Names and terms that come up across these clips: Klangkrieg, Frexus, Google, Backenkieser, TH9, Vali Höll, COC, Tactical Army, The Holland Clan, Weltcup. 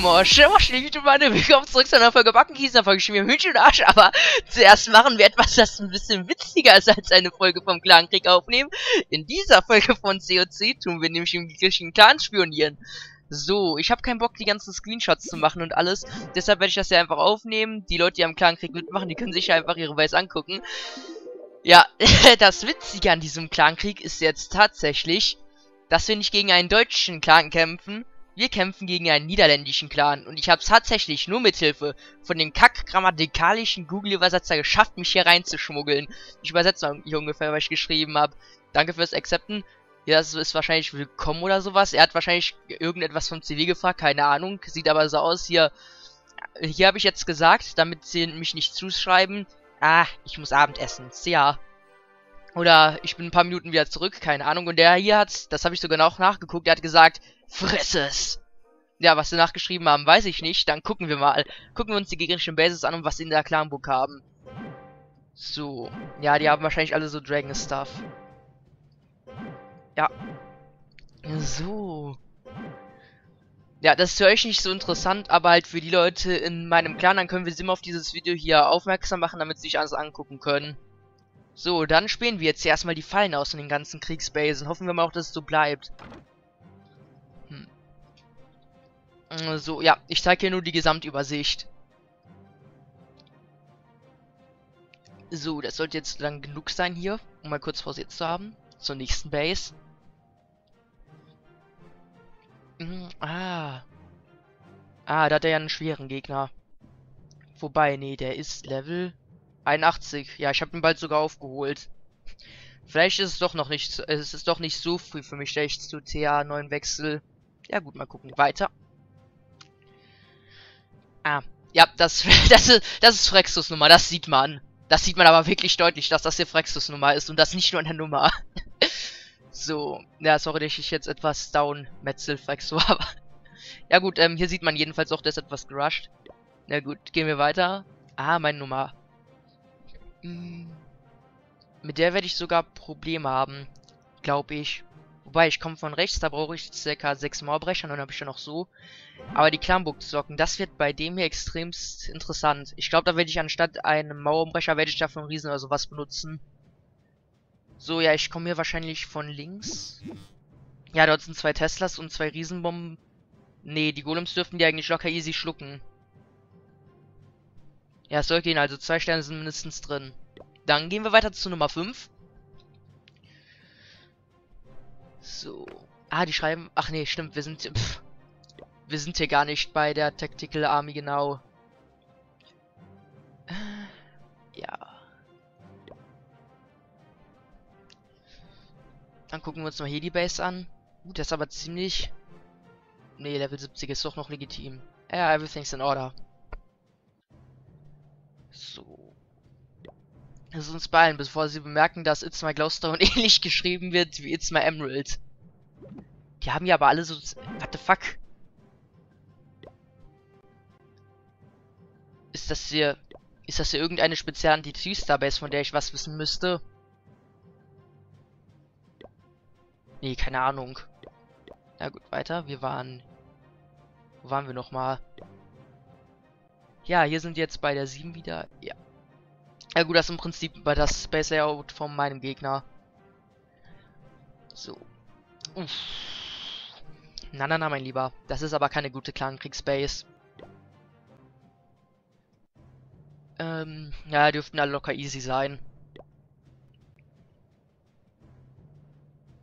Moschel, YouTube, meine willkommen zurück zu einer Folge Backenkieser, Folge schon wieder Hühnchen und Arsch, aber zuerst machen wir etwas, das ein bisschen witziger ist als eine Folge vom Klangkrieg aufnehmen. In dieser Folge von COC tun wir nämlich im griechischen Clan spionieren. So, ich habe keinen Bock, die ganzen Screenshots zu machen und alles, deshalb werde ich das ja einfach aufnehmen. Die Leute, die am Klangkrieg mitmachen, die können sich ja einfach ihre Weiß angucken. Ja, das Witzige an diesem Klangkrieg ist jetzt tatsächlich, dass wir nicht gegen einen deutschen Clan kämpfen. Wir kämpfen gegen einen niederländischen Clan und ich habe es tatsächlich nur mit Hilfe von dem kack-grammatikalischen Google-Übersetzer geschafft, mich hier reinzuschmuggeln. Ich übersetze mal hier ungefähr, was ich geschrieben habe. Danke fürs Accepten. Ja, das ist wahrscheinlich willkommen oder sowas. Er hat wahrscheinlich irgendetwas vom CV gefragt, keine Ahnung. Sieht aber so aus. Hier habe ich jetzt gesagt, damit sie mich nicht zuschreiben. Ah, ich muss Abendessen. Ja. Oder ich bin ein paar Minuten wieder zurück, keine Ahnung. Und der hier hat's, das habe ich sogar noch nachgeguckt, der hat gesagt, Frexus. Ja, was sie nachgeschrieben haben, weiß ich nicht. Dann gucken wir mal. Gucken wir uns die gegnerischen Bases an und was sie in der Clanbook haben. So. Ja, die haben wahrscheinlich alle so Dragon-Stuff. Ja. So. Ja, das ist für euch nicht so interessant, aber halt für die Leute in meinem Clan, dann können wir sie immer auf dieses Video hier aufmerksam machen, damit sie sich alles angucken können. So, dann spielen wir jetzt erstmal die Fallen aus in den ganzen Kriegsbasen. Hoffen wir mal auch, dass es so bleibt. So, ja, ich zeige hier nur die Gesamtübersicht. So, das sollte jetzt lang genug sein hier, um mal kurz pausiert zu haben. Zur nächsten Base. Da hat er ja einen schweren Gegner. Wobei, nee, der ist Level 81. Ja, ich habe ihn bald sogar aufgeholt. Vielleicht ist es doch noch nicht, es ist doch nicht so früh für mich, der ich zu TH9 wechsel. Ja gut, mal gucken. Weiter. Ah, ja, das ist Frexus Nummer, das sieht man. Das sieht man aber wirklich deutlich, dass das hier Frexus Nummer ist und das nicht nur eine Nummer. So, ja, sorry, dass ich jetzt etwas down metzel Frexus war. Ja gut, hier sieht man jedenfalls auch, der ist etwas gerusht. Na gut, gehen wir weiter. Ah, meine Nummer. Mit der werde ich sogar Probleme haben, glaube ich. Wobei, ich komme von rechts, da brauche ich ca. 6 Mauerbrecher, dann habe ich ja noch so. Aber die Clanburg-Socken, das wird bei dem hier extremst interessant. Ich glaube, da werde ich anstatt einem Mauerbrecher, werde ich dafür einen Riesen oder sowas benutzen. So, ja, ich komme hier wahrscheinlich von links. Ja, dort sind 2 Teslas und 2 Riesenbomben. Nee, die Golems dürften die eigentlich locker easy schlucken. Ja, es soll gehen, also 2 Sterne sind mindestens drin. Dann gehen wir weiter zu Nummer 5. So. Ah, die schreiben... Ach nee, stimmt, wir sind... Pff, wir sind hier gar nicht bei der Tactical Army, genau. Ja. Dann gucken wir uns mal hier die Base an. Gut, das ist aber ziemlich... Nee, Level 70 ist doch noch legitim. Ja, everything's in order. So. Lass uns beeilen, bevor sie bemerken, dass It's My Gloucester und ähnlich geschrieben wird wie It's My Emerald. Die haben ja aber alle so... What the fuck? Ist das hier... Ist das hier irgendeine spezielle Anti-Three-Star-Base, von der ich was wissen müsste? Nee, keine Ahnung. Na gut, weiter. Wir waren... Wo waren wir nochmal? Ja, hier sind wir jetzt bei der 7 wieder. Ja. Ja gut, das ist im Prinzip bei das Space Layout von meinem Gegner. So. Uff. Na, mein Lieber. Das ist aber keine gute Klangkriegs-Base. Ja, dürften alle locker easy sein.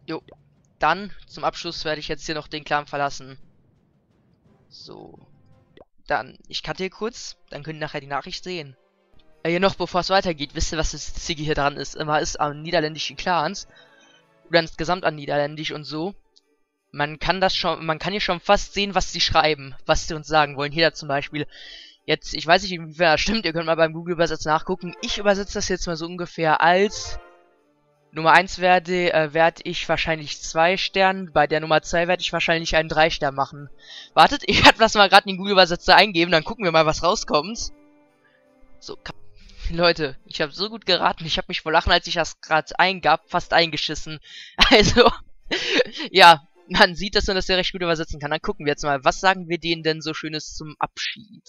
Jo. Dann, zum Abschluss werde ich jetzt hier noch den Clan verlassen. So. Dann, ich cutte hier kurz, dann könnt ihr nachher die Nachricht sehen. Jedoch, bevor es weitergeht, wisst ihr, was das Ziggy hier dran ist? Immer ist an niederländischen Clans. Oder insgesamt an niederländisch und so. Man kann das schon, man kann hier schon fast sehen, was sie schreiben, was sie uns sagen wollen. Hier da zum Beispiel. Jetzt, ich weiß nicht, inwiefern das stimmt, ihr könnt mal beim Google-Übersetzer nachgucken. Ich übersetze das jetzt mal so ungefähr als... Nummer 1 werde ich wahrscheinlich 2 Sterne, bei der Nummer 2 werde ich wahrscheinlich einen 3 Stern machen. Wartet, ich werde das mal gerade in den Google-Übersetzer eingeben, dann gucken wir mal, was rauskommt. So, Leute, ich habe so gut geraten, ich habe mich vor Lachen, als ich das gerade eingab, fast eingeschissen. Also, ja, Man sieht das, und dass der recht gut übersetzen kann. Dann gucken wir jetzt mal, was sagen wir denen denn so Schönes zum Abschied?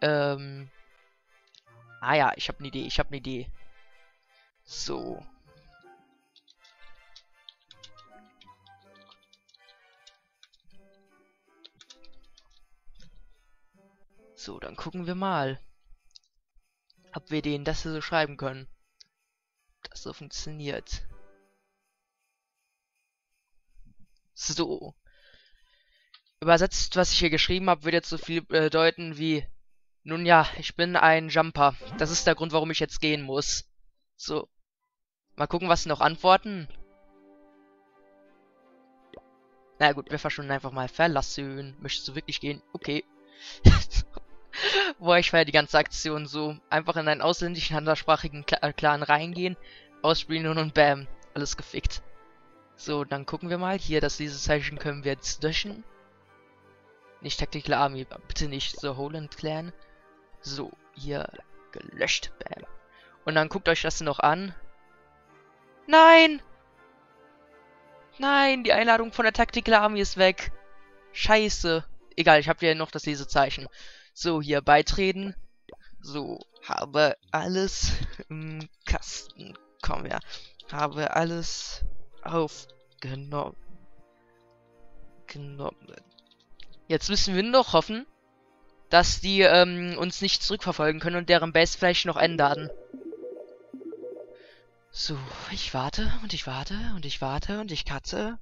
Ah ja, ich habe eine Idee, So. So, dann gucken wir mal, ob wir denen das hier so schreiben können. Das so funktioniert. So. Übersetzt, was ich hier geschrieben habe, wird jetzt so viel bedeuten wie: Nun ja, ich bin ein Jumper. Das ist der Grund, warum ich jetzt gehen muss. So. Mal gucken, was sie noch antworten. Na gut, wir verschwinden einfach mal. Verlassen. Möchtest du wirklich gehen? Okay. Boah, ich feiere die ganze Aktion so. Einfach in einen ausländischen, anderssprachigen Clan reingehen, ausspielen und bam. Alles gefickt. So, dann gucken wir mal. Hier, das Lesezeichen können wir jetzt löschen. Nicht Tactical Army, bitte nicht The Holland Clan. So, hier, gelöscht. Bam. Und dann guckt euch das noch an. Nein! Nein, die Einladung von der Tactical Army ist weg. Scheiße. Egal, ich habe ja noch das Lesezeichen. So, hier, beitreten. So, habe alles im Kasten. Komm her. Habe alles aufgenommen. Jetzt müssen wir noch hoffen, dass die uns nicht zurückverfolgen können und deren Base vielleicht noch ändern. So, ich warte und ich warte und ich warte und ich katze.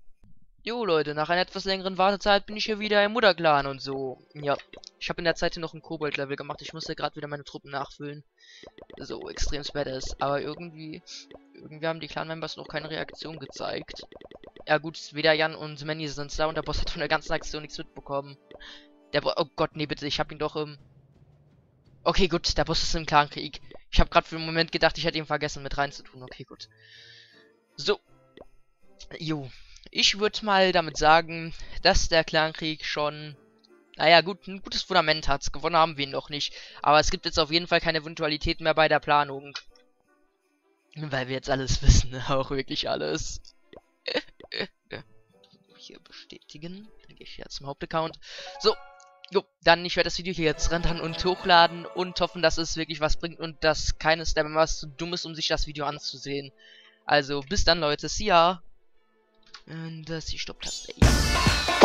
Jo Leute, nach einer etwas längeren Wartezeit bin ich hier wieder im Mutterclan und so. Ja, ich habe in der Zeit hier noch ein Kobold-Level gemacht. Ich musste gerade wieder meine Truppen nachfüllen. So, extrem badass. Aber irgendwie haben die Clan-Members noch keine Reaktion gezeigt. Ja gut, weder Jan und Manny sind da und der Boss hat von der ganzen Aktion nichts mitbekommen. Der Boss... Oh Gott, nee, bitte, ich habe ihn doch im... Okay, gut, der Boss ist im Klangkrieg. Ich habe gerade für einen Moment gedacht, ich hätte ihn vergessen mit reinzutun. Okay, gut. So. Jo. Ich würde mal damit sagen, dass der Klangkrieg schon... Naja, gut, ein gutes Fundament hat. Gewonnen haben wir ihn noch nicht. Aber es gibt jetzt auf jeden Fall keine Eventualität mehr bei der Planung. Weil wir jetzt alles wissen. Auch wirklich alles. Hier bestätigen. Dann gehe ich jetzt zum Hauptaccount. So. Jo, dann ich werde das Video hier jetzt rendern und hochladen und hoffen, dass es wirklich was bringt und dass keines der Members zu dumm ist, um sich das Video anzusehen. Also, bis dann, Leute. See ya. Und das ist die Stopptaste. Ja.